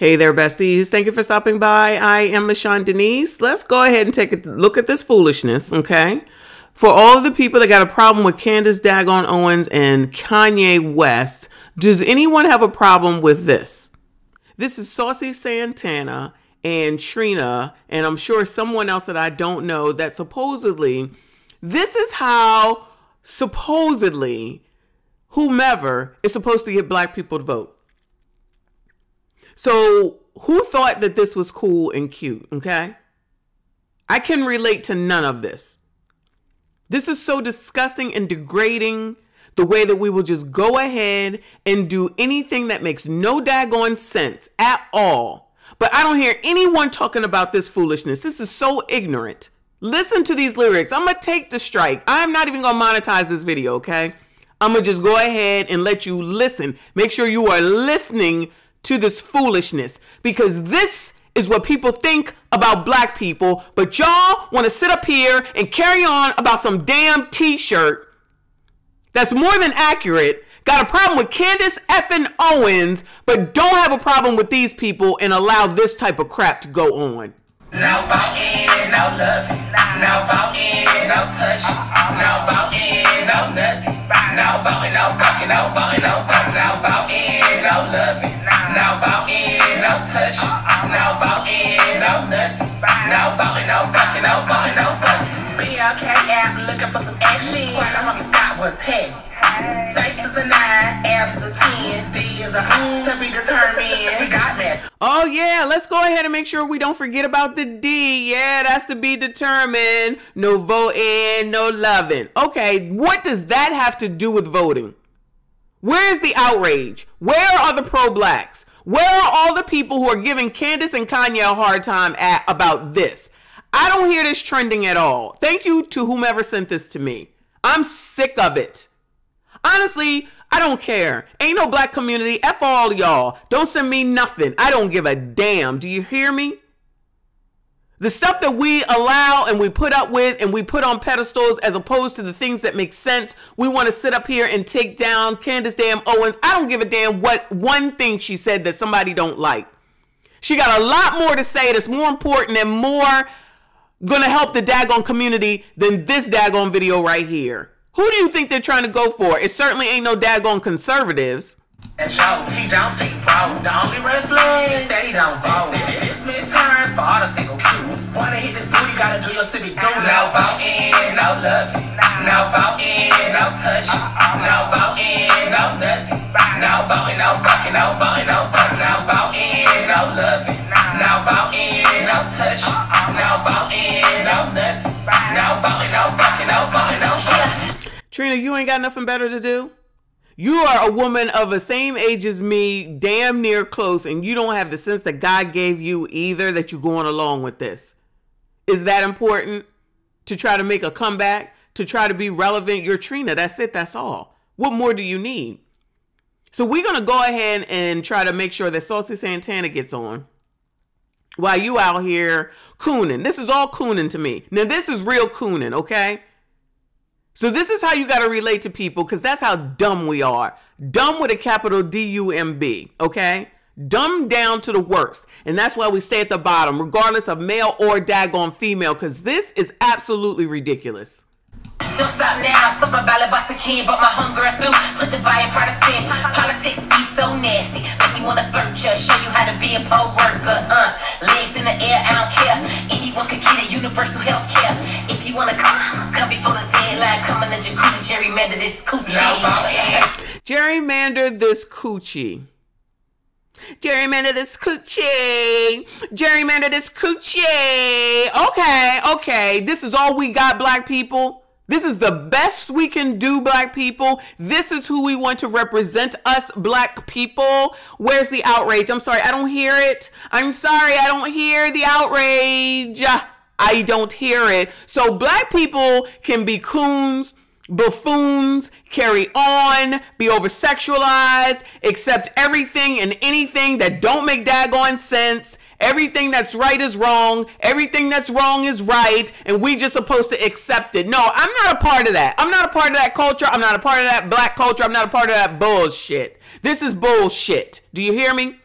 Hey there, besties. Thank you for stopping by. I am Michon Denise. Let's go ahead and take a look at this foolishness, okay? For all of the people that got a problem with Candace Daggone Owens and Kanye West, does anyone have a problem with this? This is Saucy Santana and Trina, and I'm sure someone else that I don't know, that supposedly, this is how supposedly whomever is supposed to get black people to vote. So who thought that this was cool and cute? Okay. I can relate to none of this. This is so disgusting and degrading, the way that we will just go ahead and do anything that makes no daggone sense at all. But I don't hear anyone talking about this foolishness. This is so ignorant. Listen to these lyrics. I'm going to take the strike. I'm not even going to monetize this video. Okay. I'm going to just go ahead and let you listen. Make sure you are listening to this foolishness, because this is what people think about black people, but y'all want to sit up here and carry on about some damn t-shirt that's more than accurate, got a problem with Candace effing Owens, but don't have a problem with these people and allow this type of crap to go on. Now about in, now love, now about in, now touch, now about in, now nothing, now about in, now fucking, now about in, now about in, now loving. Now about in, no touch. Now about in, no nothing. Now about in, no fucking, no fucking, no fucking. BLK app looking for some action. Trying to homie stop what's happening. Face is a 9, abs a 10, D is a to be determined. Got me. Oh yeah, let's go ahead and make sure we don't forget about the D. Yeah, that's to be determined. No voting, no loving. Okay, what does that have to do with voting? Where is the outrage? Where are the pro-blacks? Where are all the people who are giving Candace and Kanye a hard time about this? I don't hear this trending at all. Thank you to whomever sent this to me. I'm sick of it. Honestly, I don't care. Ain't no black community. F all y'all. Don't send me nothing. I don't give a damn. Do you hear me? The stuff that we allow and we put up with and we put on pedestals as opposed to the things that make sense. We want to sit up here and take down Candace damn Owens. I don't give a damn what one thing she said that somebody don't like. She got a lot more to say that's more important and more going to help the daggone community than this daggone video right here. Who do you think they're trying to go for? It certainly ain't no daggone conservatives. That shows he don't see problem. The only red flag is that he don't vote. This many times for all the single people. Wanna hit this booty, gotta do your city do. No vote in, no loving. No vote in, no touch. No vote in, no nothing. No vote in, no fucking, no vote in, no fucking. No vote in, no loving. No vote in, no touch. No vote in, no nothing. No vote in, no fucking, no vote in, no fucking. Trina, you ain't got nothing better to do? You are a woman of the same age as me, damn near close, and you don't have the sense that God gave you either that you're going along with this. Is that important to try to make a comeback, to try to be relevant? You're Trina. That's it. That's all. What more do you need? So we're going to go ahead and try to make sure that Saucy Santana gets on while you out here cooning. This is all cooning to me. Now, this is real cooning, okay? So this is how you got to relate to people, because that's how dumb we are. Dumb with a capital D-U-M-B, okay? Dumb down to the worst. And that's why we stay at the bottom, regardless of male or daggone female, because this is absolutely ridiculous. Still stop now, stop my ballot box again, but my hunger I through, put the fire partisan. Politics be so nasty, make me want to flirt you, show you how to be a poor worker, legs in the air, I don't care, anyone could get a universal health care, if you want to come before the deadline, come in the jacuzzi, gerrymander this coochie. Gerrymander this coochie. Gerrymander this coochie. Gerrymander this coochie. Okay, okay, this is all we got, black people. This is the best we can do, black people. This is who we want to represent us, black people. Where's the outrage? I'm sorry, I don't hear it. I'm sorry, I don't hear the outrage. I don't hear it. So black people can be coons, buffoons, carry on, be over-sexualized, accept everything and anything that don't make daggone sense. Everything that's right is wrong. Everything that's wrong is right. And we just supposed to accept it. No, I'm not a part of that. I'm not a part of that culture. I'm not a part of that black culture. I'm not a part of that bullshit. This is bullshit. Do you hear me?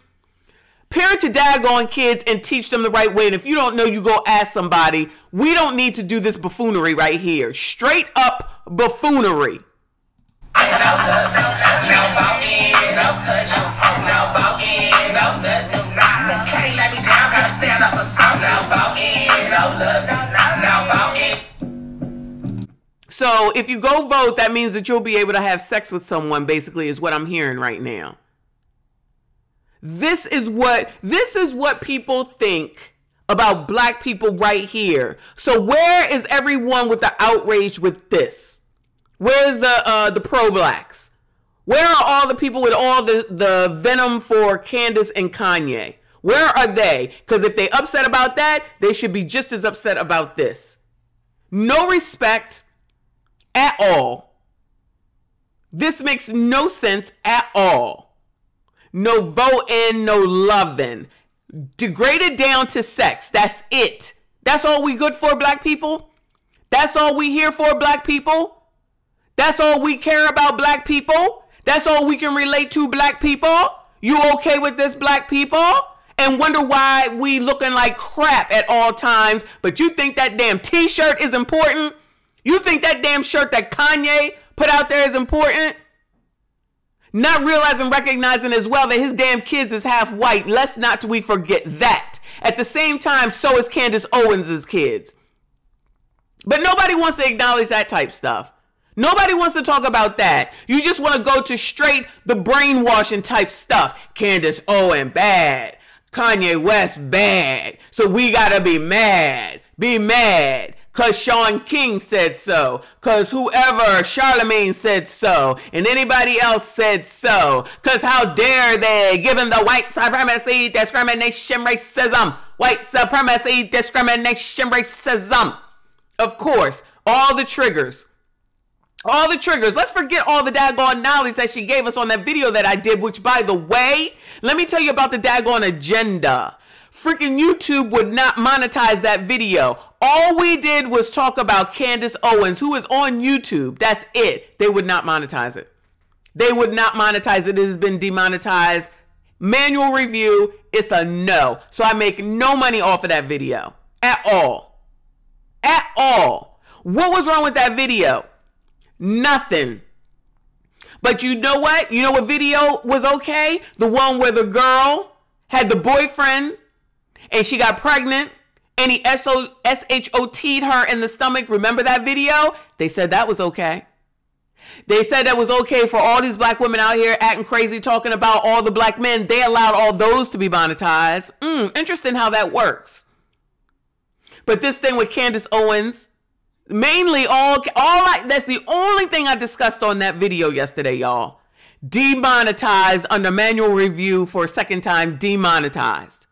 Parent your daggone kids and teach them the right way. And if you don't know, you go ask somebody. We don't need to do this buffoonery right here. Straight up buffoonery. So if you go vote, that means that you'll be able to have sex with someone, basically, is what I'm hearing right now. This is what people think about black people right here. So where is everyone with the outrage with this? Where is the pro-blacks? Where are all the people with all the venom for Candace and Kanye? Where are they? Because if they upset about that, they should be just as upset about this. No respect at all. This makes no sense at all. No voting, no loving. Degraded down to sex. That's it. That's all we good for, black people. That's all we here for, black people. That's all we care about, black people. That's all we can relate to, black people. You okay with this, black people? And wonder why we looking like crap at all times. But you think that damn t-shirt is important? You think that damn shirt that Kanye put out there is important? Not realizing, recognizing as well that his damn kids is half white. Lest not we forget that. At the same time, so is Candace Owens' kids. But nobody wants to acknowledge that type stuff. Nobody wants to talk about that. You just want to go to straight the brainwashing type stuff. Candace Owens bad. Kanye West bad. So we got to be mad. Be mad. Because Sean King said so. Because whoever, Charlemagne said so. And anybody else said so. Because how dare they, given the white supremacy, discrimination, racism. White supremacy, discrimination, racism. Of course, all the triggers. All the triggers. Let's forget all the daggone knowledge that she gave us on that video that I did, which, by the way, let me tell you about the daggone agenda. Freaking YouTube would not monetize that video. All we did was talk about Candace Owens, who is on YouTube. That's it. They would not monetize it. They would not monetize it. It has been demonetized. Manual review. It's a no. So I make no money off of that video at all. At all. What was wrong with that video? Nothing. But you know what? You know what video was okay? The one where the girl had the boyfriend and she got pregnant and he SHOT'd her in the stomach. Remember that video? They said that was okay. They said that was okay for all these black women out here acting crazy, talking about all the black men. They allowed all those to be monetized. Interesting how that works. But this thing with Candace Owens, mainly that's the only thing I discussed on that video yesterday, y'all. Demonetized under manual review for a second time, demonetized.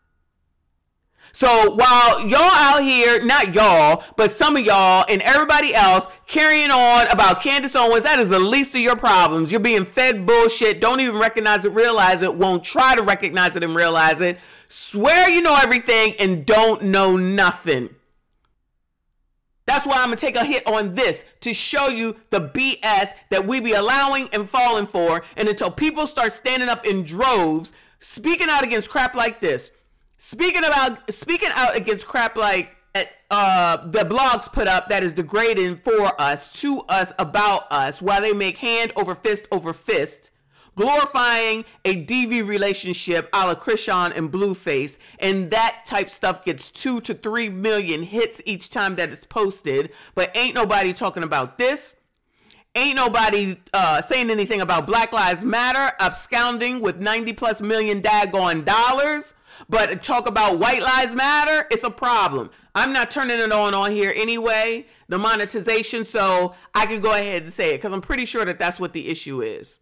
So while y'all out here, not y'all, but some of y'all and everybody else carrying on about Candace Owens, that is the least of your problems. You're being fed bullshit. Don't even recognize it, realize it. Won't try to recognize it and realize it. Swear you know everything and don't know nothing. That's why I'm going to take a hit on this to show you the BS that we be allowing and falling for. And until people start standing up in droves, speaking out against crap like this, speaking out against crap like the blogs put up that is degrading for us, to us, about us, while they make hand over fist, glorifying a DV relationship a la Krishan and Blueface, and that type stuff gets 2 to 3 million hits each time that it's posted, but ain't nobody talking about this. Ain't nobody saying anything about Black Lives Matter, absconding with 90+ million daggone dollars, but talk about White Lives Matter, it's a problem. I'm not turning it on here anyway, the monetization, so I can go ahead and say it, because I'm pretty sure that that's what the issue is.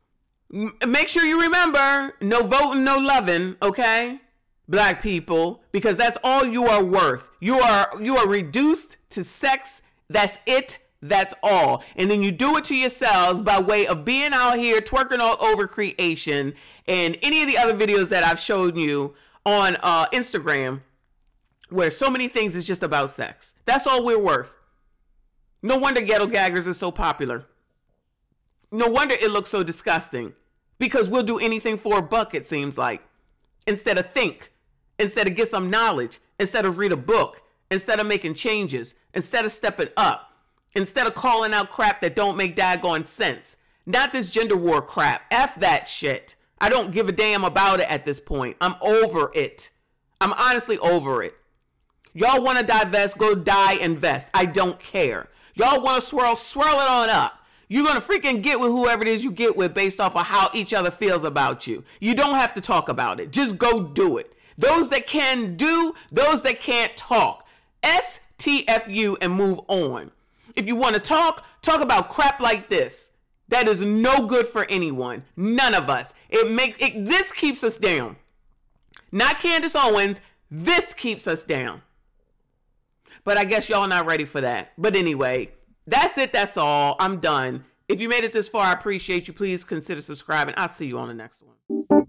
Make sure you remember, no voting, no loving, okay, black people, because that's all you are worth. You are reduced to sex. That's it. That's all. And then you do it to yourselves by way of being out here twerking all over creation and any of the other videos that I've shown you on Instagram, where so many things is just about sex. That's all we're worth. No wonder Ghetto Gaggers is so popular. No wonder it looks so disgusting. Because we'll do anything for a buck, it seems like, instead of think. instead of get some knowledge, instead of read a book, instead of making changes, instead of stepping up, instead of calling out crap that don't make daggone sense. Not this gender war crap. F that shit. I don't give a damn about it at this point. I'm over it. I'm honestly over it. Y'all want to divest, go die invest. I don't care. Y'all want to swirl, swirl it on up. You're going to freaking get with whoever it is you get with based off of how each other feels about you. You don't have to talk about it. Just go do it. Those that can do, those that can't talk. STFU and move on. If you want to talk, talk about crap like this. That is no good for anyone. None of us. This keeps us down. Not Candace Owens. This keeps us down. But I guess y'all not ready for that. But anyway, that's it. That's all. I'm done. If you made it this far, I appreciate you. Please consider subscribing. I'll see you on the next one.